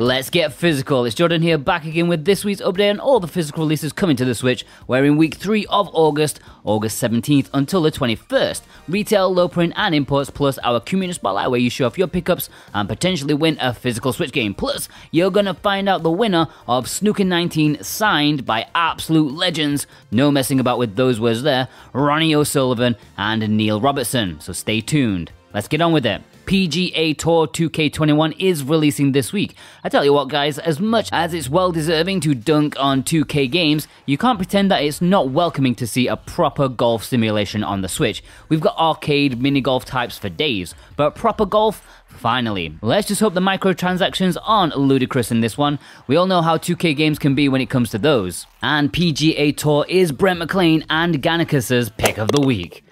Let's get physical. It's Jordan here, back again with this week's update on all the physical releases coming to the Switch. We're in week 3 of August 17th until the 21st. Retail, low print and imports, plus our community spotlight where you show off your pickups and potentially win a physical Switch game. Plus, you're gonna find out the winner of Snooker 19 signed by absolute legends, no messing about with those words there, Ronnie O'Sullivan and Neil Robertson, so stay tuned. Let's get on with it. PGA Tour 2K21 is releasing this week. I tell you what guys, as much as it's well deserving to dunk on 2K games, you can't pretend that it's not welcoming to see a proper golf simulation on the Switch. We've got arcade mini golf types for days, but proper golf? Finally. Let's just hope the microtransactions aren't ludicrous in this one. We all know how 2K games can be when it comes to those. And PGA Tour is Brent McLean and Gannicus's pick of the week.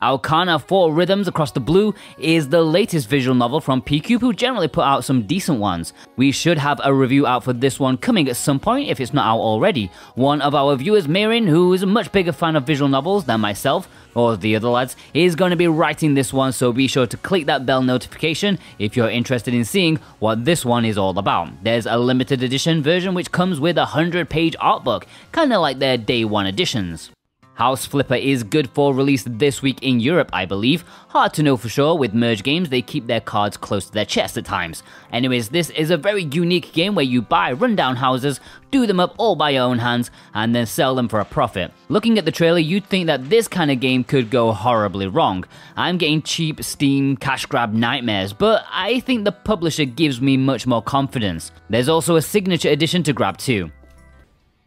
Aokana 4 Rhythms Across the Blue is the latest visual novel from PQube, who generally put out some decent ones. We should have a review out for this one coming at some point if it's not out already. One of our viewers, Mirin, who is a much bigger fan of visual novels than myself, or the other lads, is going to be writing this one, so be sure to click that bell notification if you're interested in seeing what this one is all about. There's a limited edition version which comes with a 100-page art book, kinda like their day one editions. House Flipper is good for release this week in Europe, I believe. Hard to know for sure, with Merge Games, they keep their cards close to their chest at times. Anyways, this is a very unique game where you buy rundown houses, do them up all by your own hands, and then sell them for a profit. Looking at the trailer, you'd think that this kind of game could go horribly wrong. I'm getting cheap Steam cash grab nightmares, but I think the publisher gives me much more confidence. There's also a signature edition to grab too.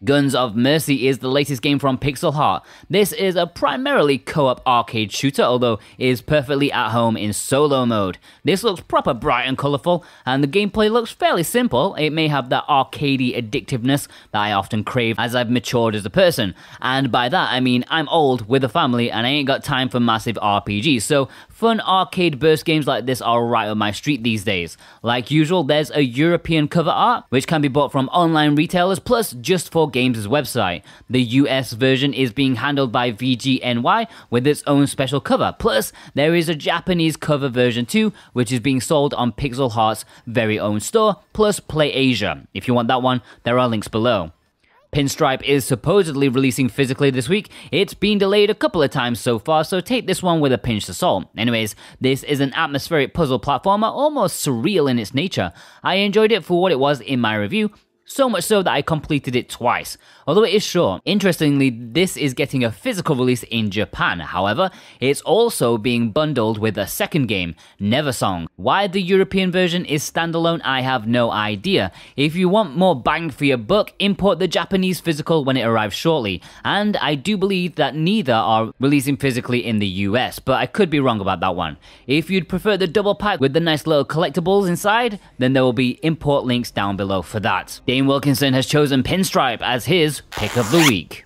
Guns of Mercy is the latest game from Pixel Heart. This is a primarily co-op arcade shooter, although is perfectly at home in solo mode. This looks proper bright and colourful, and the gameplay looks fairly simple. It may have that arcadey addictiveness that I often crave as I've matured as a person. And by that I mean I'm old with a family and I ain't got time for massive RPGs, so fun arcade burst games like this are right up my street these days. Like usual, there's a European cover art, which can be bought from online retailers, plus Just for Games' website. The US version is being handled by VGNY with its own special cover. Plus, there is a Japanese cover version too, which is being sold on Pixel Heart's very own store, plus Play Asia. If you want that one, there are links below. Pinstripe is supposedly releasing physically this week. It's been delayed a couple of times so far, so take this one with a pinch of salt. Anyways, this is an atmospheric puzzle platformer, almost surreal in its nature. I enjoyed it for what it was in my review, so much so that I completed it twice, although it is short. Interestingly, this is getting a physical release in Japan. However, it's also being bundled with a second game, Neversong. Why the European version is standalone, I have no idea. If you want more bang for your buck, import the Japanese physical when it arrives shortly, and I do believe that neither are releasing physically in the US, but I could be wrong about that one. If you'd prefer the double pack with the nice little collectibles inside, then there will be import links down below for that. Dane Wilkinson has chosen Pinstripe as his pick of the week.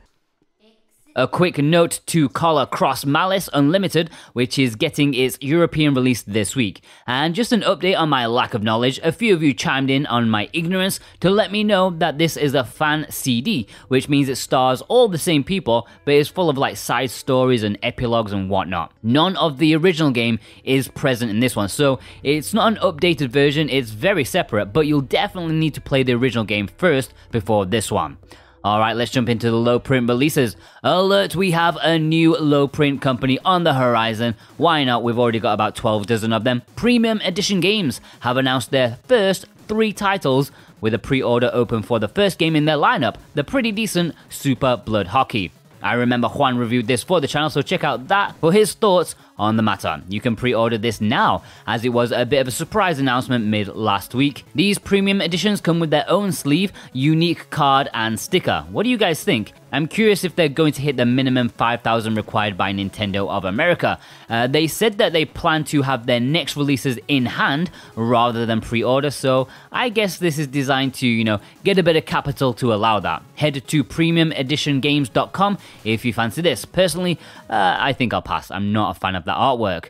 A quick note to Collar x Malice Unlimited, which is getting its European release this week. And just an update on my lack of knowledge, a few of you chimed in on my ignorance to let me know that this is a fan CD, which means it stars all the same people, but is full of like side stories and epilogues and whatnot. None of the original game is present in this one, so it's not an updated version, it's very separate, but you'll definitely need to play the original game first before this one. Alright, let's jump into the low print releases. Alert, we have a new low print company on the horizon. Why not? We've already got about 12 dozen of them. Premium Edition Games have announced their first 3 titles with a pre-order open for the first game in their lineup, the pretty decent Super Blood Hockey. I remember Juan reviewed this for the channel, so check out that for his thoughts on the matter. You can pre-order this now, as it was a bit of a surprise announcement mid last week. These premium editions come with their own sleeve, unique card and sticker. What do you guys think? I'm curious if they're going to hit the minimum 5,000 required by Nintendo of America. They said that they plan to have their next releases in hand rather than pre-order, so I guess this is designed to, you know, get a bit of capital to allow that. Head to premiumeditiongames.com if you fancy this. Personally, I think I'll pass. I'm not a fan of that artwork.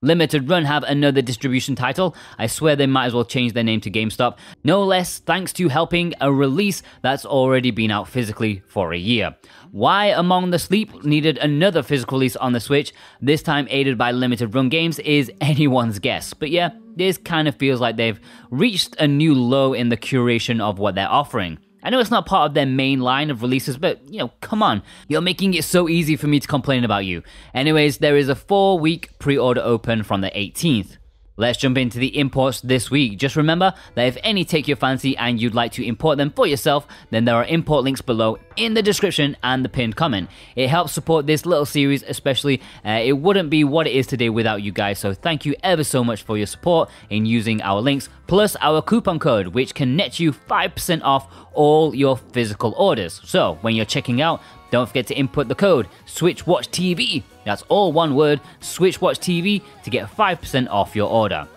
Limited Run have another distribution title. I swear they might as well change their name to GameStop. No less thanks to helping a release that's already been out physically for a year. Why Among the Sleep needed another physical release on the Switch, this time aided by Limited Run Games, is anyone's guess. But yeah, this kind of feels like they've reached a new low in the curation of what they're offering. I know it's not part of their main line of releases, but, you know, come on. You're making it so easy for me to complain about you. Anyways, there is a 4-week pre-order open from the 18th. Let's jump into the imports this week. Just remember that if any take your fancy and you'd like to import them for yourself, then there are import links below in the description and the pinned comment. It helps support this little series, especially it wouldn't be what it is today without you guys, so thank you ever so much for your support in using our links, plus our coupon code, which can net you 5% off all your physical orders. So when you're checking out, don't forget to input the code SWITCHWATCHTV, that's all one word, SWITCHWATCHTV, to get 5% off your order.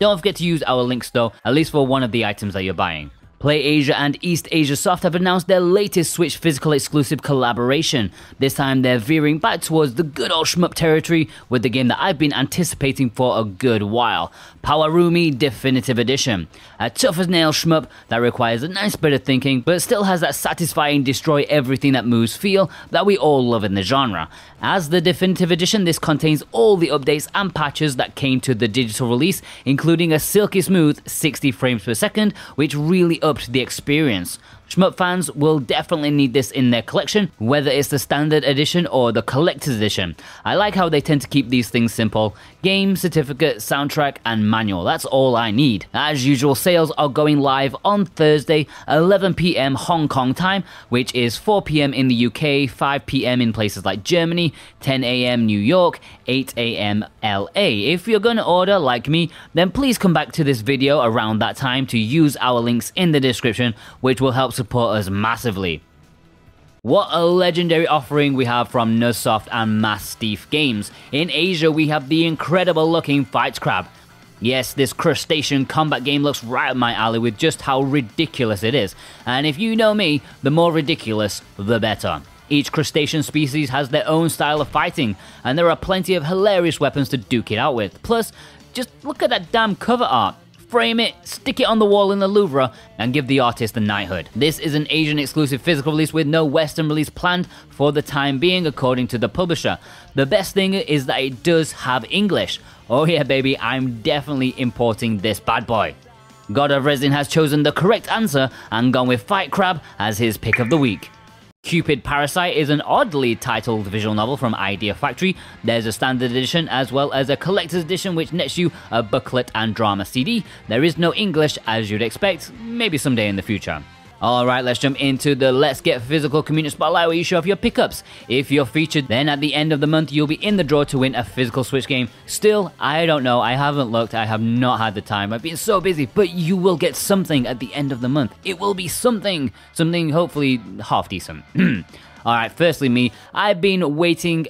Don't forget to use our links though, at least for one of the items that you're buying. Play Asia and East Asia Soft have announced their latest Switch physical exclusive collaboration. This time they're veering back towards the good old shmup territory with the game that I've been anticipating for a good while, Pawarumi Definitive Edition. A tough as nail shmup that requires a nice bit of thinking but still has that satisfying destroy everything that moves feel that we all love in the genre. As the Definitive Edition, this contains all the updates and patches that came to the digital release, including a silky smooth 60 frames per second, which really upped the experience. Shmup fans will definitely need this in their collection, whether it's the standard edition or the collector's edition. I like how they tend to keep these things simple. Game, certificate, soundtrack and manual, that's all I need. As usual, sales are going live on Thursday, 11 PM Hong Kong time, which is 4 PM in the UK, 5 PM in places like Germany, 10 AM New York, 8 AM LA. If you're gonna order like me, then please come back to this video around that time to use our links in the description, which will help support us massively. What a legendary offering we have from nuzsoft and Mastiff Games. In Asia we have the incredible looking Fight Crab. Yes, this crustacean combat game looks right up my alley with just how ridiculous it is. And if you know me, the more ridiculous, the better. Each crustacean species has their own style of fighting, and there are plenty of hilarious weapons to duke it out with. Plus, just look at that damn cover art. Frame it, stick it on the wall in the Louvre, and give the artist the knighthood. This is an Asian exclusive physical release with no Western release planned for the time being, according to the publisher. The best thing is that it does have English. Oh yeah baby, I'm definitely importing this bad boy. God of Resin has chosen the correct answer and gone with Fight Crab as his pick of the week. Cupid Parasite is an oddly titled visual novel from Idea Factory. There's a standard edition as well as a collector's edition which nets you a booklet and drama CD. There is no English as you'd expect, maybe someday in the future. Alright, let's jump into the Let's Get Physical Community Spotlight where you show off your pickups. If you're featured, then at the end of the month you'll be in the draw to win a physical Switch game. Still, I don't know, I haven't looked, I have not had the time, I've been so busy, but you will get something at the end of the month. It will be something, hopefully half decent. Alright, firstly me, I've been waiting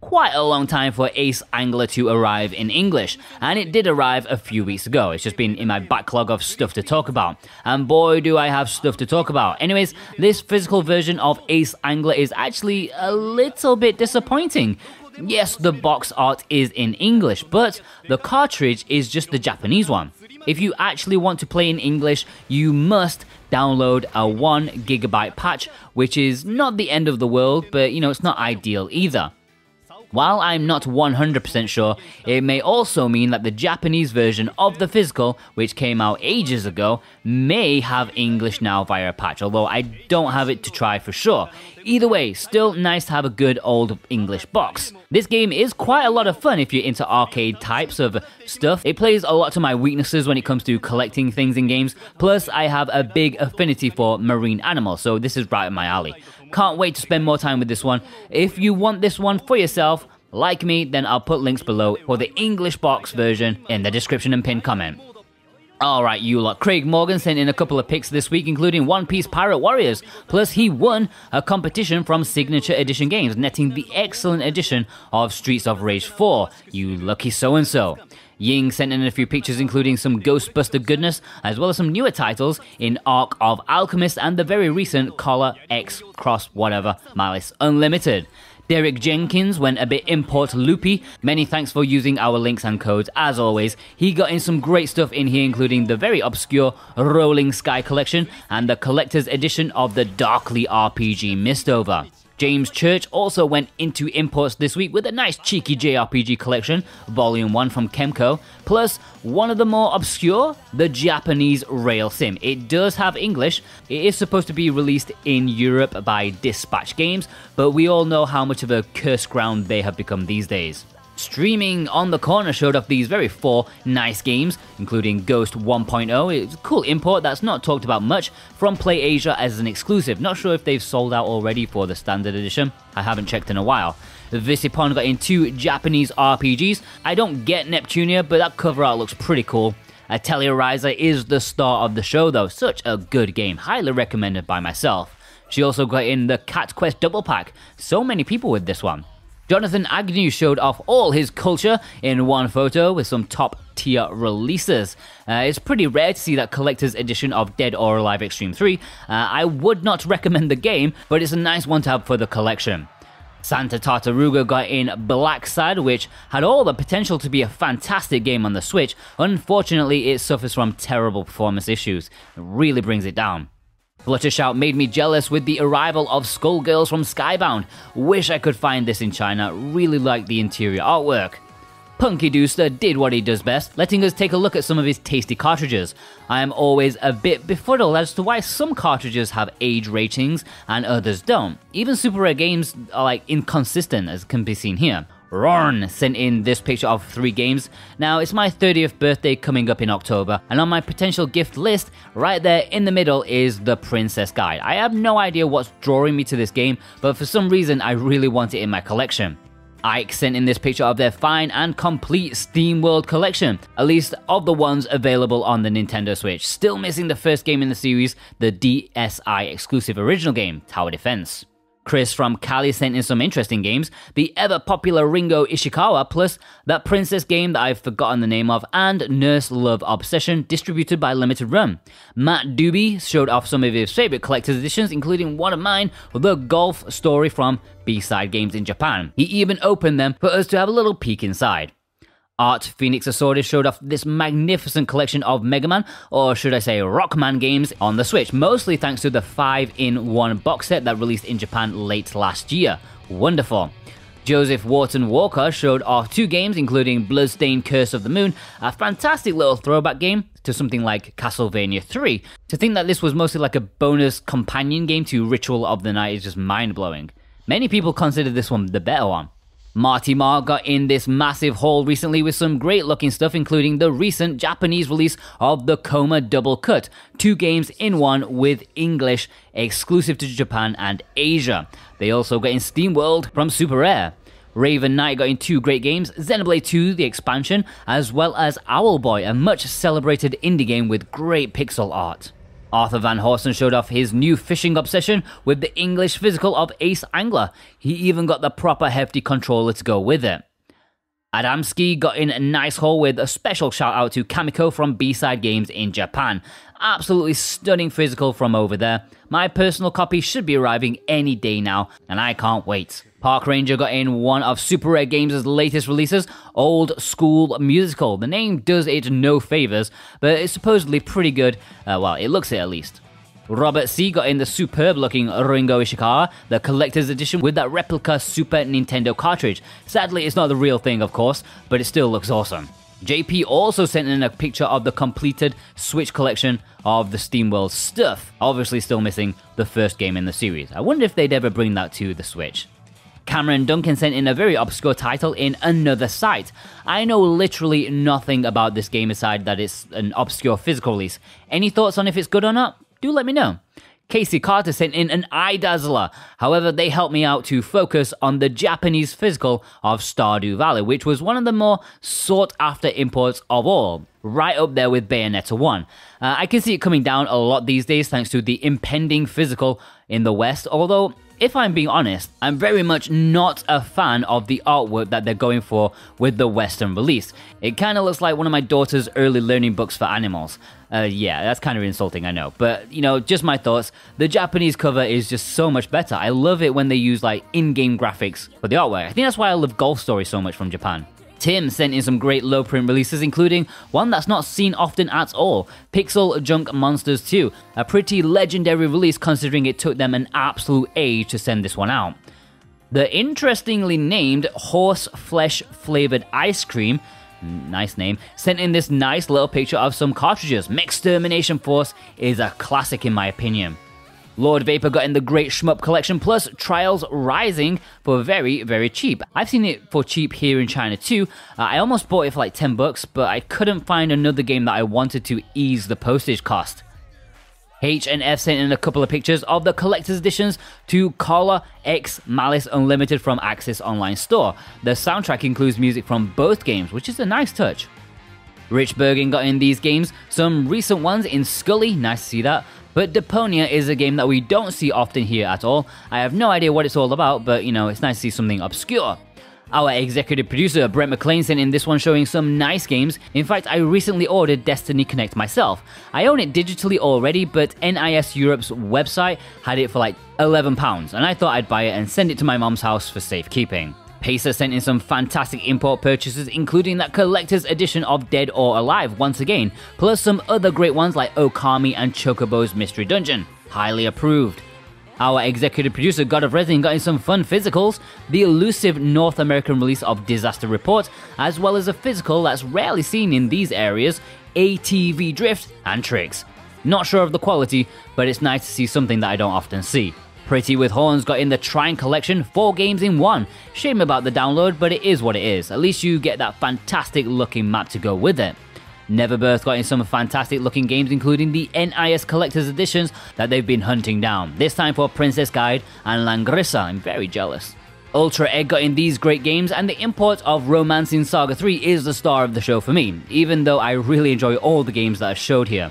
quite a long time for Ace Angler to arrive in English, and it did arrive a few weeks ago. It's just been in my backlog of stuff to talk about, and boy do I have stuff to talk about. Anyways, this physical version of Ace Angler is actually a little bit disappointing. Yes, the box art is in English, but the cartridge is just the Japanese one. If you actually want to play in English, you must download a 1 GB patch, which is not the end of the world, but you know, it's not ideal either. While I'm not 100% sure, it may also mean that the Japanese version of the physical, which came out ages ago, may have English now via a patch, although I don't have it to try for sure. Either way, still nice to have a good old English box. This game is quite a lot of fun if you're into arcade types of stuff. It plays a lot to my weaknesses when it comes to collecting things in games, plus I have a big affinity for marine animals, so this is right up my alley. Can't wait to spend more time with this one. If you want this one for yourself, like me, then I'll put links below for the English box version in the description and pinned comment. Alright you lot, Craig Morgan sent in a couple of picks this week, including One Piece Pirate Warriors, plus he won a competition from Signature Edition Games, netting the excellent edition of Streets of Rage 4, you lucky so-and-so. Ying sent in a few pictures including some Ghostbuster goodness, as well as some newer titles in Arc of Alchemist and the very recent Collar x Malice Unlimited. Derek Jenkins went a bit import loopy. Many thanks for using our links and codes as always. He got in some great stuff in here, including the very obscure Rolling Sky collection and the collector's edition of the Darkly RPG Mistover. James Church also went into imports this week with a nice cheeky JRPG collection, Volume 1 from Kemco, plus one of the more obscure, the Japanese Rail Sim. It does have English, it is supposed to be released in Europe by Dispatch Games, but we all know how much of a cursed ground they have become these days. Streaming on the Corner showed off these very four nice games, including Ghost 1.0, it's a cool import that's not talked about much, from Play Asia as an exclusive. Not sure if they've sold out already for the standard edition, I haven't checked in a while. Visipon got in two Japanese RPGs. I don't get Neptunia, but that cover art looks pretty cool. Tellurizer is the star of the show though, such a good game, highly recommended by myself. She also got in the Cat Quest double pack, so many people with this one. Jonathan Agnew showed off all his culture in one photo with some top tier releases. It's pretty rare to see that collector's edition of Dead or Alive Extreme 3. I would not recommend the game, but it's a nice one to have for the collection. Santa Tartaruga got in Blackside, which had all the potential to be a fantastic game on the Switch. Unfortunately, it suffers from terrible performance issues. It really brings it down. Fluttershout made me jealous with the arrival of Skullgirls from Skybound. Wish I could find this in China, really like the interior artwork. Punky Dooster did what he does best, letting us take a look at some of his tasty cartridges. I am always a bit befuddled as to why some cartridges have age ratings and others don't. Even Super Rare Games are like inconsistent, as can be seen here. Rorn sent in this picture of 3 games. Now it's my 30th birthday coming up in October, and on my potential gift list, right there in the middle is the Princess Guide. I have no idea what's drawing me to this game, but for some reason I really want it in my collection. Ike sent in this picture of their fine and complete SteamWorld collection, at least of the ones available on the Nintendo Switch. Still missing the first game in the series, the DSi exclusive original game, Tower Defense. Chris from Cali sent in some interesting games, the ever-popular Ringo Ishikawa, plus that Princess game that I've forgotten the name of, and Nurse Love Obsession, distributed by Limited Run. Matt Doobie showed off some of his favourite collector's editions, including one of mine, the Golf Story from B-Side Games in Japan. He even opened them for us to have a little peek inside. Art Phoenix Assorted showed off this magnificent collection of Mega Man, or should I say Rockman games, on the Switch, mostly thanks to the 5-in-1 box set that released in Japan late last year. Wonderful. Joseph Wharton Walker showed off 2 games, including Bloodstained Curse of the Moon, a fantastic little throwback game to something like Castlevania 3. To think that this was mostly like a bonus companion game to Ritual of the Night is just mind-blowing. Many people consider this one the better one. Marty Marr got in this massive haul recently with some great looking stuff, including the recent Japanese release of the Coma Double Cut, 2 games in 1 with English, exclusive to Japan and Asia. They also got in SteamWorld from Super Rare. Raven Knight got in 2 great games, Xenoblade 2 the expansion, as well as Owlboy, a much celebrated indie game with great pixel art. Arthur Van Horsen showed off his new fishing obsession with the English physical of Ace Angler. He even got the proper hefty controller to go with it. Adamski got in a nice haul with a special shout out to Kamiko from B-Side Games in Japan. Absolutely stunning physical from over there. My personal copy should be arriving any day now, and I can't wait. Park Ranger got in one of Super Rare Games' latest releases, Old School Musical. The name does it no favours, but it's supposedly pretty good. Well, it looks it at least. Robert C got in the superb looking Ringo Ishikawa, the collector's edition with that replica Super Nintendo cartridge. Sadly, it's not the real thing of course, but it still looks awesome. JP also sent in a picture of the completed Switch collection of the SteamWorld stuff, obviously still missing the first game in the series. I wonder if they'd ever bring that to the Switch. Cameron Duncan sent in a very obscure title in Another Sight. I know literally nothing about this game aside that it's an obscure physical release. Any thoughts on if it's good or not? Do let me know. Casey Carter sent in an Eye Dazzler. However, they helped me out to focus on the Japanese physical of Stardew Valley, which was one of the more sought-after imports of all, right up there with Bayonetta 1. I can see it coming down a lot these days thanks to the impending physical in the West, although if I'm being honest, I'm very much not a fan of the artwork that they're going for with the Western release. It kind of looks like one of my daughter's early learning books for animals. Yeah, that's kind of insulting, I know. But, you know, just my thoughts. The Japanese cover is just so much better. I love it when they use, like, in-game graphics for the artwork. I think that's why I love Golf Story so much from Japan. Tim sent in some great low print releases, including one that's not seen often at all, Pixel Junk Monsters 2, a pretty legendary release considering it took them an absolute age to send this one out. The interestingly named Horse Flesh Flavored Ice Cream, nice name, sent in this nice little picture of some cartridges. Mextermination Force is a classic in my opinion. Lord Vapor got in the Great Shmup Collection plus Trials Rising for very, very cheap. I've seen it for cheap here in China too. I almost bought it for like 10 bucks, but I couldn't find another game that I wanted to ease the postage cost. H&F sent in a couple of pictures of the collector's editions to Collar x Malice Unlimited from Axis Online Store. The soundtrack includes music from both games, which is a nice touch. Rich Bergen got in these games, some recent ones in Scully, nice to see that. But Deponia is a game that we don't see often here at all. I have no idea what it's all about, but you know, it's nice to see something obscure. Our executive producer, Brett McLean, sent in this one showing some nice games. In fact, I recently ordered Destiny Connect myself. I own it digitally already, but NIS Europe's website had it for like £11, and I thought I'd buy it and send it to my mom's house for safekeeping. Pacer sent in some fantastic import purchases, including that collector's edition of Dead or Alive once again, plus some other great ones like Okami and Chocobo's Mystery Dungeon. Highly approved. Our executive producer, God of Resin, got in some fun physicals, the elusive North American release of Disaster Report, as well as a physical that's rarely seen in these areas, ATV Drift and Tricks. Not sure of the quality, but it's nice to see something that I don't often see. Pretty With Horns got in the Trine Collection, 4 games in 1. Shame about the download, but it is what it is. At least you get that fantastic looking map to go with it. Neverbirth got in some fantastic looking games, including the NIS Collector's Editions that they've been hunting down, this time for Princess Guide and Langrisa. I'm very jealous. Ultra Egg got in these great games, and the import of Romancing Saga 3 is the star of the show for me, even though I really enjoy all the games that are showed here.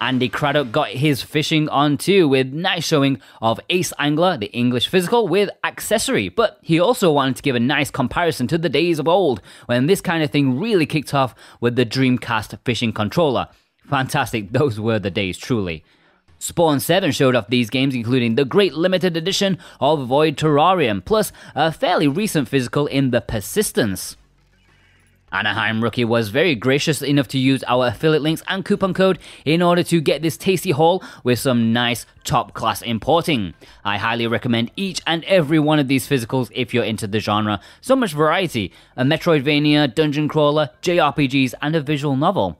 Andy Craddock got his fishing on too, with nice showing of Ace Angler, the English physical, with accessory, but he also wanted to give a nice comparison to the days of old, when this kind of thing really kicked off with the Dreamcast fishing controller. Fantastic, those were the days truly. Spawn 7 showed off these games, including the great limited edition of Void Terrarium, plus a fairly recent physical in The Persistence. Anaheim Rookie was very gracious enough to use our affiliate links and coupon code in order to get this tasty haul with some nice top class importing. I highly recommend each and every one of these physicals if you're into the genre. So much variety, a Metroidvania, dungeon crawler, JRPGs and a visual novel.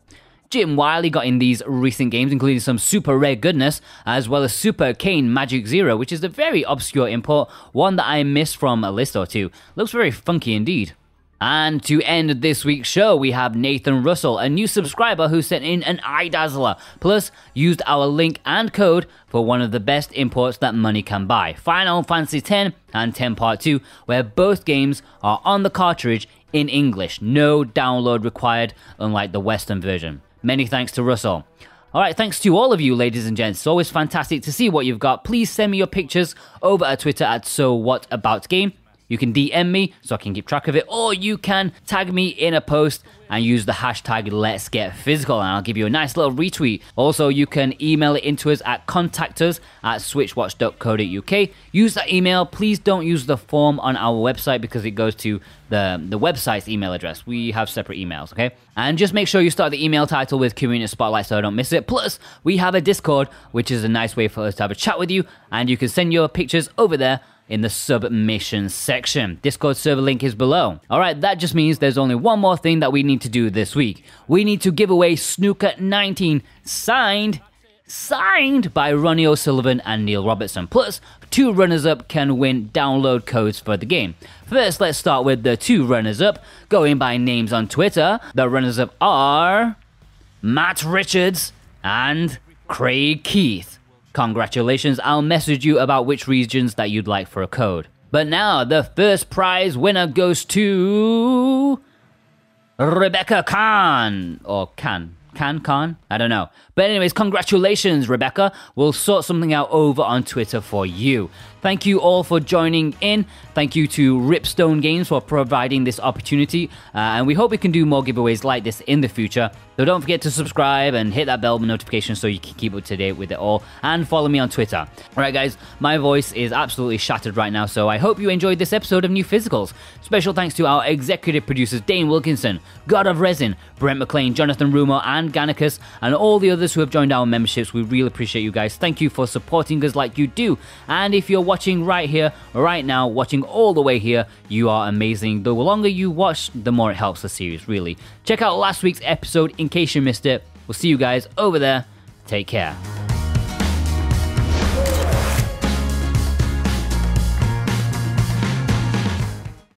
Jim Wiley got in these recent games, including some super rare goodness, as well as Super Cane Magic Zero, which is a very obscure import, one that I missed from a list or two. Looks very funky indeed. And to end this week's show, we have Nathan Russell, a new subscriber who sent in an eye dazzler, plus used our link and code for one of the best imports that money can buy, Final Fantasy X and X Part 2, where both games are on the cartridge in English, no download required, unlike the Western version. Many thanks to Russell. Alright, thanks to all of you ladies and gents, it's always fantastic to see what you've got. Please send me your pictures over at Twitter at SoWhatAboutGame. You can DM me so I can keep track of it, or you can tag me in a post and use the hashtag Let's Get Physical, and I'll give you a nice little retweet. Also, you can email it into us at contactus@switchwatch.co.uk. Use that email. Please don't use the form on our website because it goes to the website's email address. We have separate emails, okay? And just make sure you start the email title with Community Spotlight so I don't miss it. Plus, we have a Discord, which is a nice way for us to have a chat with you, and you can send your pictures over there in the submission section. Discord server link is below. Alright, that just means there's only one more thing that we need to do this week. We need to give away Snooker 19 signed by Ronnie O'Sullivan and Neil Robertson. Plus, 2 runners-up can win download codes for the game. First, let's start with the 2 runners-up. Going by names on Twitter, the runners-up are Matt Richards and Craig Keith. Congratulations, I'll message you about which regions that you'd like for a code. But now, the first prize winner goes to Rebecca Khan, or Khan? I don't know. But anyways, congratulations, Rebecca. We'll sort something out over on Twitter for you. Thank you all for joining in. Thank you to Ripstone Games for providing this opportunity, and we hope we can do more giveaways like this in the future. So don't forget to subscribe and hit that bell notification so you can keep up to date with it all, and follow me on Twitter. Alright guys, my voice is absolutely shattered right now, so I hope you enjoyed this episode of New Physicals. Special thanks to our executive producers Dane Wilkinson, God of Resin, Brent McLean, Jonathan Rumo and Gannicus, and all the others who have joined our memberships. We really appreciate you guys. Thank you for supporting us like you do. And if you're watching right here, right now, watching all the way here, you are amazing. The longer you watch, the more it helps the series, really. Check out last week's episode in case you missed it. We'll see you guys over there. Take care.